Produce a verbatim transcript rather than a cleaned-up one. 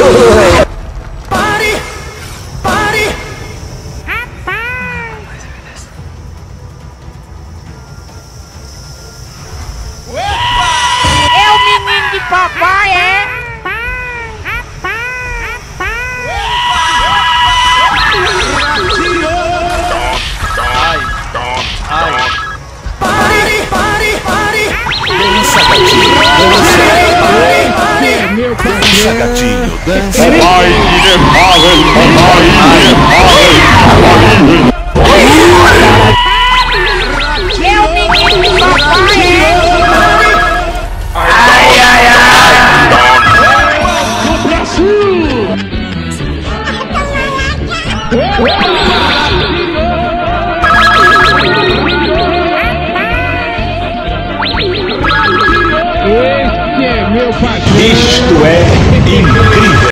Body! Body! Rapaz! É o menino de papai, é? Dança, gatinho, dança. Vai inevitável, vai inevitável.